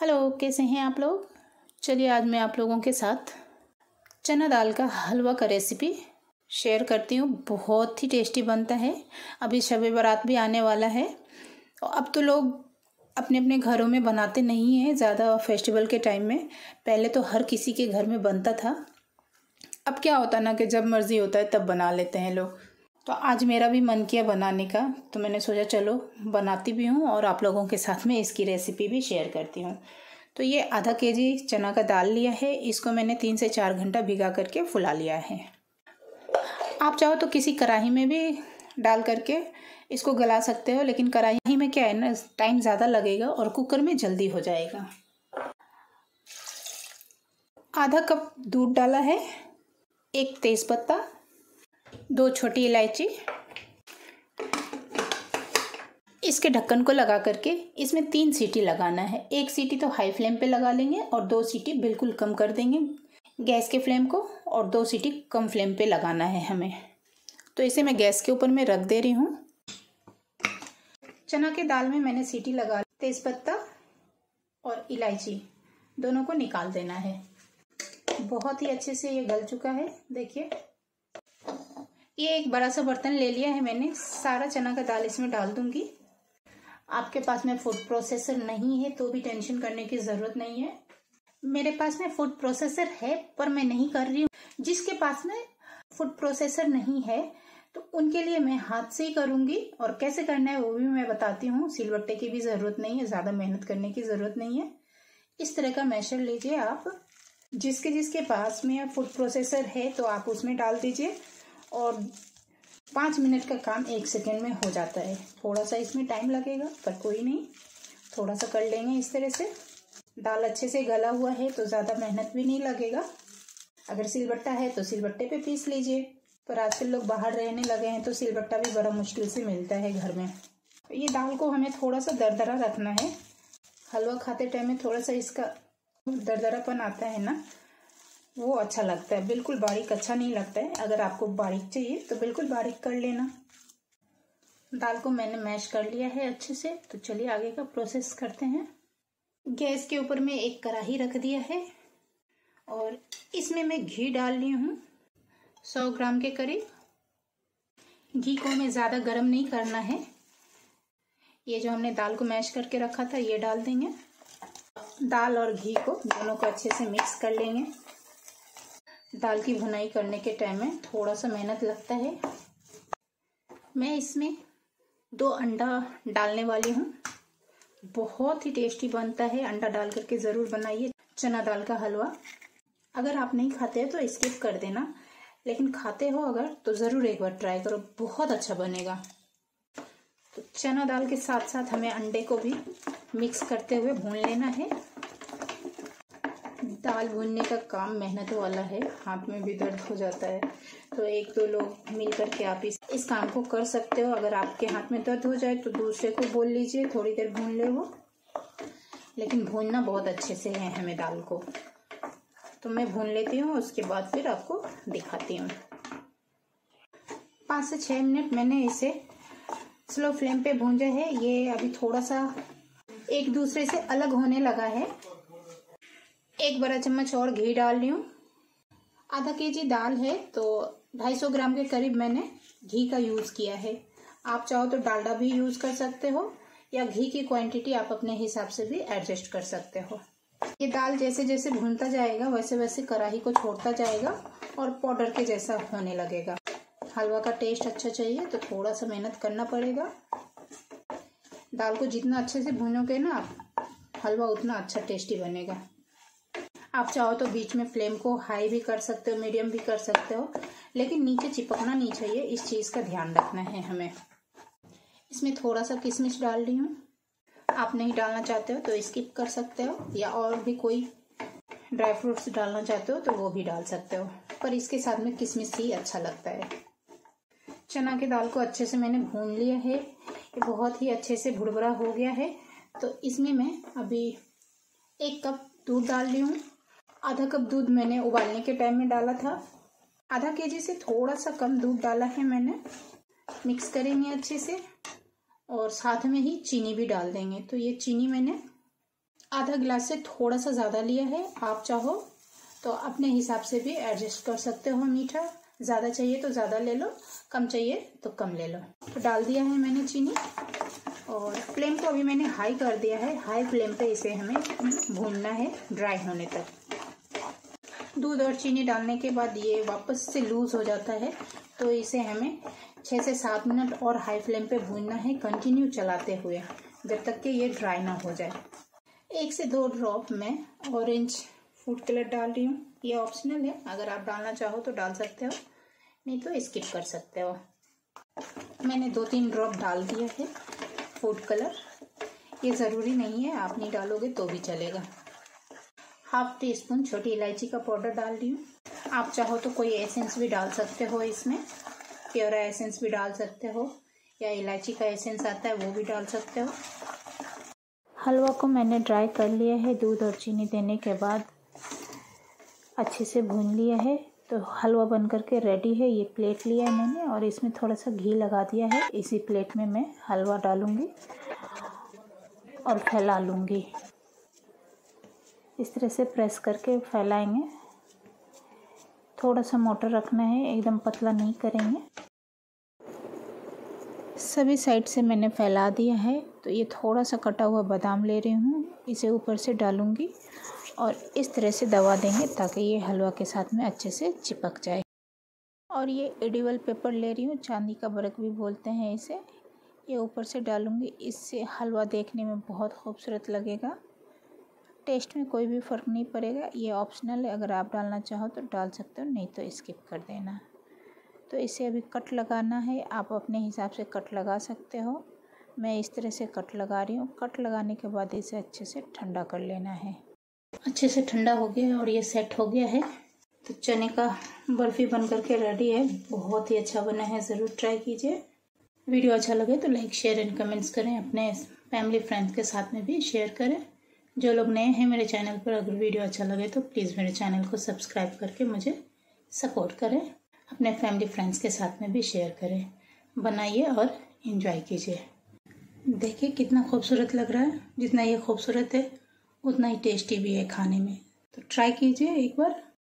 Hello, कैसे हैं आप लोग। चलिए आज मैं आप लोगों के साथ चना दाल का हलवा का रेसिपी शेयर करती हूँ। बहुत ही टेस्टी बनता है। अभी शब-ए-बारात भी आने वाला है। अब तो लोग अपने अपने घरों में बनाते नहीं हैं ज़्यादा फेस्टिवल के टाइम में। पहले तो हर किसी के घर में बनता था। अब क्या होता ना कि जब मर्ज़ी होता है तब बना लेते हैं लोग। तो आज मेरा भी मन किया बनाने का, तो मैंने सोचा चलो बनाती भी हूँ और आप लोगों के साथ में इसकी रेसिपी भी शेयर करती हूँ। तो ये आधा केजी चना का दाल लिया है। इसको मैंने 3 से 4 घंटा भिगा करके फुला लिया है। आप चाहो तो किसी कढ़ाई में भी डाल करके इसको गला सकते हो, लेकिन कढ़ाई में क्या है ना, टाइम ज़्यादा लगेगा और कुकर में जल्दी हो जाएगा। आधा कप दूध डाला है, 1 तेज़पत्ता, 2 छोटी इलायची। इसके ढक्कन को लगा करके इसमें 3 सीटी लगाना है। 1 सीटी तो हाई फ्लेम पे लगा लेंगे और 2 सीटी बिल्कुल कम कर देंगे गैस के फ्लेम को, और 2 सीटी कम फ्लेम पे लगाना है हमें। तो इसे मैं गैस के ऊपर में रख दे रही हूँ। चना के दाल में मैंने सीटी लगा ली। 3 तेज़पत्ता और इलायची दोनों को निकाल देना है। बहुत ही अच्छे से ये गल चुका है, देखिए। ये एक बड़ा सा बर्तन ले लिया है मैंने, सारा चना का दाल इसमें डाल दूंगी। आपके पास में फूड प्रोसेसर नहीं है तो भी टेंशन करने की ज़रूरत नहीं है। मेरे पास में फूड प्रोसेसर है पर मैं नहीं कर रही हूँ। जिसके पास में फूड प्रोसेसर नहीं है तो उनके लिए मैं हाथ से ही करूँगी, और कैसे करना है वो भी मैं बताती हूँ। सिलबट्टे की भी ज़रूरत नहीं है, ज़्यादा मेहनत करने की ज़रूरत नहीं है। इस तरह का मैशर लीजिए आप। जिसके जिसके पास में फूड प्रोसेसर है तो आप उसमें डाल दीजिए, और 5 मिनट का काम 1 सेकेंड में हो जाता है। थोड़ा सा इसमें टाइम लगेगा पर कोई नहीं, थोड़ा सा कर लेंगे। इस तरह से दाल अच्छे से गला हुआ है तो ज़्यादा मेहनत भी नहीं लगेगा। अगर सिलबट्टा है तो सिलबट्टे पे पीस लीजिए, पर आजकल लोग बाहर रहने लगे हैं तो सिलबट्टा भी बड़ा मुश्किल से मिलता है घर में। ये दाल को हमें थोड़ा सा दरदरा रखना है। हलवा खाते टाइम में थोड़ा सा इसका दरदरापन आता है ना, वो अच्छा लगता है। बिल्कुल बारीक अच्छा नहीं लगता है। अगर आपको बारीक चाहिए तो बिल्कुल बारीक कर लेना। दाल को मैंने मैश कर लिया है अच्छे से, तो चलिए आगे का प्रोसेस करते हैं। गैस के ऊपर मैं एक कढ़ाई रख दिया है और इसमें मैं घी डाल रही हूँ 100 ग्राम के करीब। घी को हमें ज़्यादा गर्म नहीं करना है। ये जो हमने दाल को मैश करके रखा था ये डाल देंगे। दाल और घी को दोनों को अच्छे से मिक्स कर लेंगे। दाल की भुनाई करने के टाइम में थोड़ा सा मेहनत लगता है। मैं इसमें 2 अंडा डालने वाली हूँ। बहुत ही टेस्टी बनता है। अंडा डाल करके ज़रूर बनाइए चना दाल का हलवा। अगर आप नहीं खाते हैं तो स्किप कर देना, लेकिन खाते हो अगर तो ज़रूर एक बार ट्राई करो, बहुत अच्छा बनेगा। तो चना दाल के साथ साथ हमें अंडे को भी मिक्स करते हुए भून लेना है। दाल भूनने का काम मेहनत वाला है, हाथ में भी दर्द हो जाता है। तो 1-2 लोग मिल करके आप इस काम को कर सकते हो। अगर आपके हाथ में दर्द हो जाए तो दूसरे को बोल लीजिए थोड़ी देर भून ले वो, लेकिन भूनना बहुत अच्छे से है हमें दाल को। तो मैं भून लेती हूँ, उसके बाद फिर आपको दिखाती हूँ। 5 से 6 मिनट मैंने इसे स्लो फ्लेम पे भूंजा है। ये अभी थोड़ा सा एक दूसरे से अलग होने लगा है। 1 बड़ा चम्मच और घी डाल रही हूँ। आधा केजी दाल है तो 250 ग्राम के करीब मैंने घी का यूज़ किया है। आप चाहो तो डालडा भी यूज़ कर सकते हो, या घी की क्वांटिटी आप अपने हिसाब से भी एडजस्ट कर सकते हो। ये दाल जैसे जैसे भूनता जाएगा वैसे वैसे कढ़ाई को छोड़ता जाएगा और पाउडर के जैसा होने लगेगा। हलवा का टेस्ट अच्छा चाहिए तो थोड़ा सा मेहनत करना पड़ेगा। दाल को जितना अच्छे से भूनोगे ना आप, हलवा उतना अच्छा टेस्टी बनेगा। आप चाहो तो बीच में फ्लेम को हाई भी कर सकते हो, मीडियम भी कर सकते हो, लेकिन नीचे चिपकना नहीं चाहिए, इस चीज़ का ध्यान रखना है हमें। इसमें थोड़ा सा किशमिश डाल रही हूँ। आप नहीं डालना चाहते हो तो स्किप कर सकते हो, या और भी कोई ड्राई फ्रूट्स डालना चाहते हो तो वो भी डाल सकते हो, पर इसके साथ में किशमिश ही अच्छा लगता है। चना के दाल को अच्छे से मैंने भून लिया है। ये बहुत ही अच्छे से भुरभुरा हो गया है। तो इसमें मैं अभी 1 कप दूध डाल रही हूँ। आधा कप दूध मैंने उबालने के टाइम में डाला था। आधा केजी से थोड़ा सा कम दूध डाला है मैंने। मिक्स करेंगे अच्छे से और साथ में ही चीनी भी डाल देंगे। तो ये चीनी मैंने आधा गिलास से थोड़ा सा ज़्यादा लिया है, आप चाहो तो अपने हिसाब से भी एडजस्ट कर सकते हो। मीठा ज़्यादा चाहिए तो ज़्यादा ले लो, कम चाहिए तो कम ले लो। तो डाल दिया है मैंने चीनी और फ्लेम को अभी मैंने हाई कर दिया है। हाई फ्लेम पे इसे हमें भूनना है ड्राई होने तक। दूध और चीनी डालने के बाद ये वापस से लूज़ हो जाता है, तो इसे हमें 6 से 7 मिनट और हाई फ्लेम पे भूनना है, कंटिन्यू चलाते हुए जब तक कि ये ड्राई ना हो जाए। 1 से 2 ड्रॉप मैं ऑरेंज फूड कलर डाल रही हूँ, ये ऑप्शनल है, अगर आप डालना चाहो तो डाल सकते हो, नहीं तो स्किप कर सकते हो। मैंने 2-3 ड्रॉप डाल दिया है फूड कलर, ये ज़रूरी नहीं है, आप नहीं डालोगे तो भी चलेगा। 1/2 टीस्पून छोटी इलायची का पाउडर डाल रही हूँ, आप चाहो तो कोई एसेंस भी डाल सकते हो, इसमें प्योरा एसेंस भी डाल सकते हो या इलायची का एसेंस आता है वो भी डाल सकते हो। हलवा को मैंने ड्राई कर लिया है, दूध और चीनी देने के बाद अच्छे से भून लिया है, तो हलवा बनकर के रेडी है। ये प्लेट लिया है मैंने और इसमें थोड़ा सा घी लगा दिया है, इसी प्लेट में मैं हलवा डालूँगी और फैला लूँगी। इस तरह से प्रेस करके फैलाएंगे, थोड़ा सा मोटा रखना है, एकदम पतला नहीं करेंगे। सभी साइड से मैंने फैला दिया है, तो ये थोड़ा सा कटा हुआ बादाम ले रही हूँ, इसे ऊपर से डालूँगी और इस तरह से दबा देंगे ताकि ये हलवा के साथ में अच्छे से चिपक जाए। और ये एडिबल पेपर ले रही हूँ, चांदी का बरक भी बोलते हैं इसे, ये ऊपर से डालूँगी, इससे हलवा देखने में बहुत खूबसूरत लगेगा, टेस्ट में कोई भी फ़र्क नहीं पड़ेगा। ये ऑप्शनल है, अगर आप डालना चाहो तो डाल सकते हो, नहीं तो स्किप कर देना। तो इसे अभी कट लगाना है, आप अपने हिसाब से कट लगा सकते हो, मैं इस तरह से कट लगा रही हूँ। कट लगाने के बाद इसे अच्छे से ठंडा कर लेना है। अच्छे से ठंडा हो गया है और ये सेट हो गया है। तो चने का बर्फ़ी बन करके रेडी है, बहुत ही अच्छा बना है, ज़रूर ट्राई कीजिए। वीडियो अच्छा लगे तो लाइक, शेयर एंड कमेंट्स करें, अपने फैमिली फ्रेंड्स के साथ में भी शेयर करें। जो लोग नए हैं मेरे चैनल पर, अगर वीडियो अच्छा लगे तो प्लीज़ मेरे चैनल को सब्सक्राइब करके मुझे सपोर्ट करें, अपने फैमिली फ्रेंड्स के साथ में भी शेयर करें। बनाइए और इन्जॉय कीजिए। देखिए कितना खूबसूरत लग रहा है, जितना ये खूबसूरत है उतना ही टेस्टी भी है खाने में, तो ट्राई कीजिए एक बार।